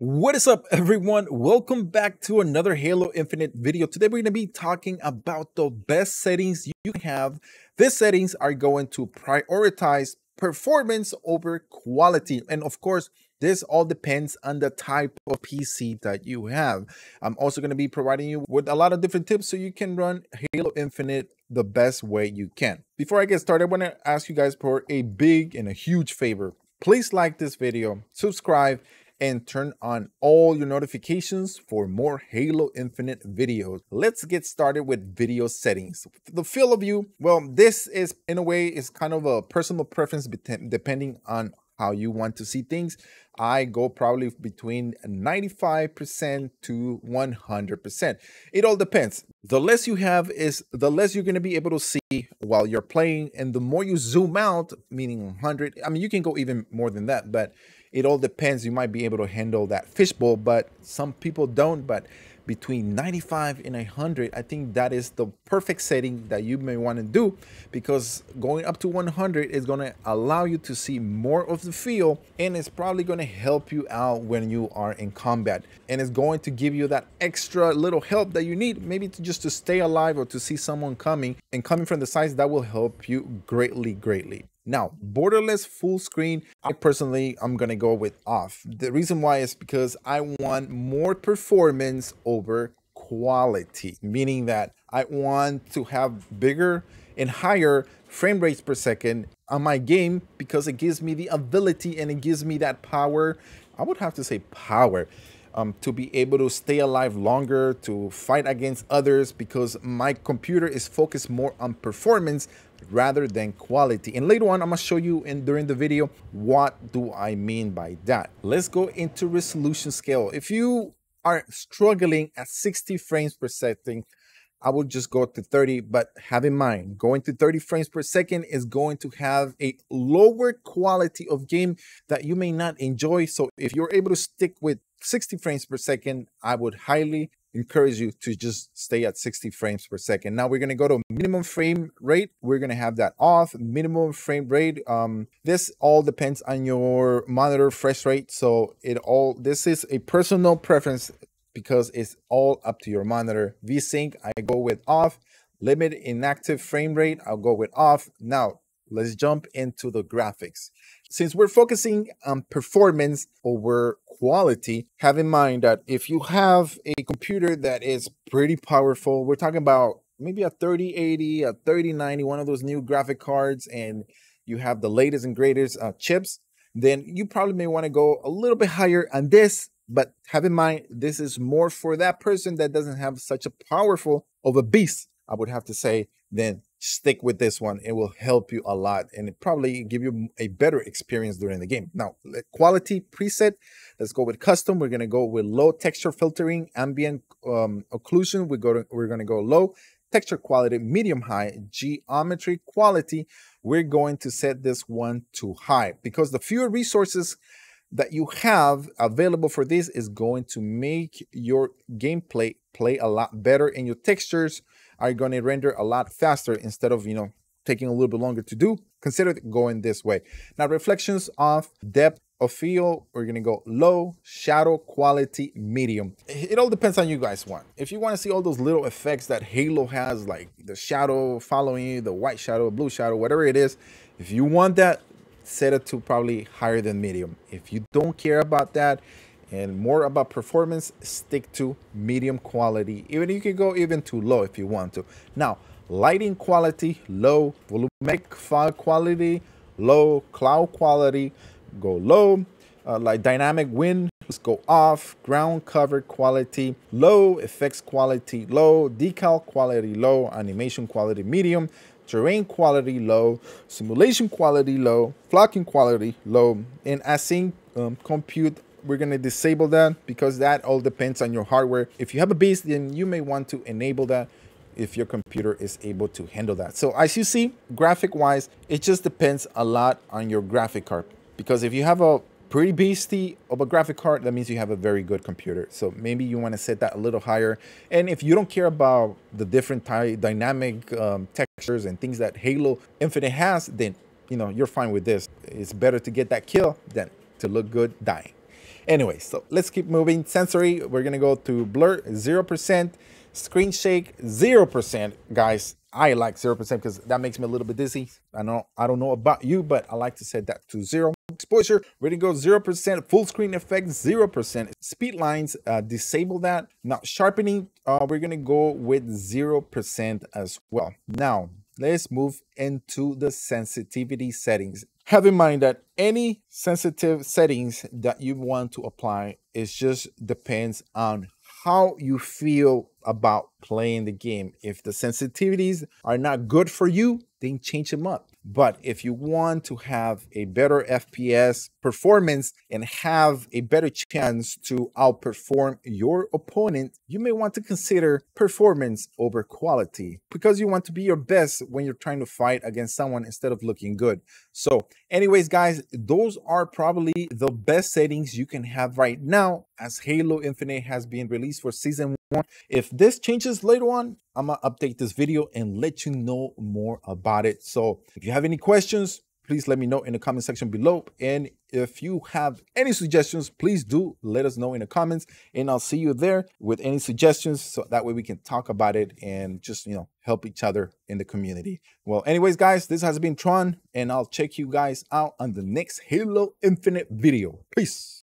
What is up, everyone? Welcome back to another Halo Infinite video. Today we're going to be talking about the best settings you can have. These settings are going to prioritize performance over quality, and of course this all depends on the type of PC that you have. I'm also going to be providing you with a lot of different tips so you can run Halo Infinite the best way you can. Before I get started, I want to ask you guys for a big and a huge favor. Please like this video, subscribe, and turn on all your notifications for more Halo Infinite videos. Let's get started with video settings. The feel of you, well, this is in a way is kind of a personal preference depending on how you want to see things. I go probably between 95% to 100%. It all depends. The less you have is the less you're going to be able to see while you're playing. And the more you zoom out, meaning 100, I mean, you can go even more than that, but it all depends. You might be able to handle that fishbowl, but some people don't. But between 95 and 100, I think that is the perfect setting that you may want to do, because going up to 100 is going to allow you to see more of the field, and it's probably going to help you out when you are in combat, and it's going to give you that extra little help that you need, maybe just to stay alive or to see someone coming, and coming from the sides, that will help you greatly. Now, borderless full screen, I personally, I'm gonna go with off. The reason why is because I want more performance over quality, meaning that I want to have bigger and higher frame rates per second on my game, because it gives me the ability and it gives me that power. I would have to say power. To be able to stay alive longer, to fight against others, because my computer is focused more on performance rather than quality. And later on, I'm gonna show you during the video what do I mean by that. Let's go into resolution scale. If you are struggling at 60 frames per second, I would just go to 30, but have in mind, going to 30 frames per second is going to have a lower quality of game that you may not enjoy. So if you're able to stick with 60 frames per second, I would highly encourage you to just stay at 60 frames per second. Now we're going to go to minimum frame rate. We're going to have that off. Minimum frame rate, this all depends on your monitor refresh rate. So this is a personal preference, because it's all up to your monitor. V-Sync, I go with off. Limit inactive frame rate, I'll go with off. Now, let's jump into the graphics. Since we're focusing on performance over quality, have in mind that if you have a computer that is pretty powerful, we're talking about maybe a 3080, a 3090, one of those new graphic cards, and you have the latest and greatest chips, then you probably may want to go a little bit higher on this. But have in mind, this is more for that person that doesn't have such a powerful of a beast, I would have to say. Then stick with this one. It will help you a lot, and it probably give you a better experience during the game. Now, quality preset, let's go with custom. We're going to go with low texture filtering, ambient occlusion. We're going to go low. Texture quality, medium high. Geometry quality, we're going to set this one to high, because the fewer resources that you have available for this is going to make your gameplay play a lot better, and your textures are going to render a lot faster instead of, you know, taking a little bit longer to do. Consider going this way. Now, reflections off, depth of field, we're going to go low, shadow quality, medium. It all depends on you guys want. If you want to see all those little effects that Halo has, like the shadow following you, the white shadow, blue shadow, whatever it is, if you want that, set it to probably higher than medium. If you don't care about that and more about performance, stick to medium quality. Even you can go even to low if you want to. Now, lighting quality, low. Volumetric fog quality, low. Cloud quality, go low. Like dynamic wind, let's go off. Ground cover quality, low. Effects quality, low. Decal quality, low. Animation quality, medium. Terrain quality, low. Simulation quality, low. Flocking quality, low. And async compute, we're going to disable that, because that all depends on your hardware. If you have a beast, then you may want to enable that if your computer is able to handle that. So as you see, graphic wise, it just depends a lot on your graphic card, because if you have a pretty beastie of a graphic card, that means you have a very good computer. So maybe you want to set that a little higher. And if you don't care about the different dynamic textures and things that Halo Infinite has, then, you know, you're fine with this. It's better to get that kill than to look good dying. Anyway, so let's keep moving. Sensory, we're gonna go to blur 0%, screen shake 0%. Guys, I like 0% because that makes me a little bit dizzy. I don't know about you, but I like to set that to 0. Exposure, we're gonna go 0%. Full screen effect 0%. Speed lines, disable that. Now sharpening, we're gonna go with 0% as well. Now let's move into the sensitivity settings. Have in mind that any sensitive settings that you want to apply, it just depends on how you feel about playing the game. If the sensitivities are not good for you, then change them up. But if you want to have a better FPS performance and have a better chance to outperform your opponent, you may want to consider performance over quality, because you want to be your best when you're trying to fight against someone instead of looking good. So anyways, guys, those are probably the best settings you can have right now, as Halo Infinite has been released for Season 1. If this changes later on, I'm gonna update this video and let you know more about it. So if you have any questions, please let me know in the comment section below. And if you have any suggestions, please do let us know in the comments, and I'll see you there with any suggestions. So that way we can talk about it and just, you know, help each other in the community. Well, anyways, guys, this has been Tron, and I'll check you guys out on the next Halo Infinite video. Peace.